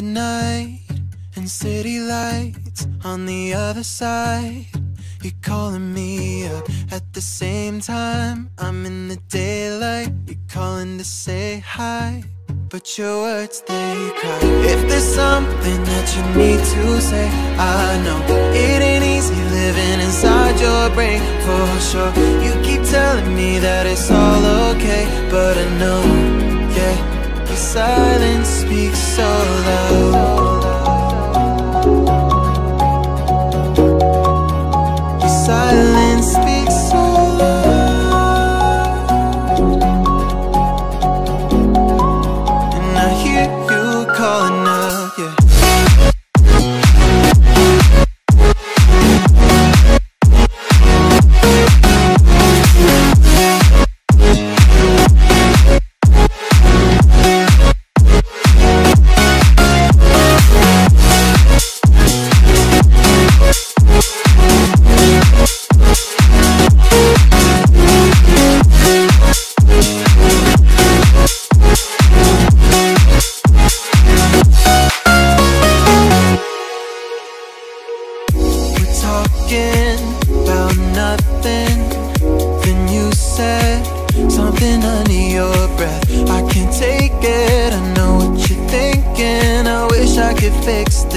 midnight and city lights on the other side. You're calling me up at the same time. I'm in the daylight. You're calling to say hi, but your words, they cry. If there's something that you need to say, I know it ain't easy living inside your brain, for sure. You keep telling me that it's all okay, but I know, yeah, your silence speaks so loud. Silence speaks so loud, and I hear you calling out, yeah. About nothing, then you said something under your breath. I can't take it, I know what you're thinking. I wish I could fix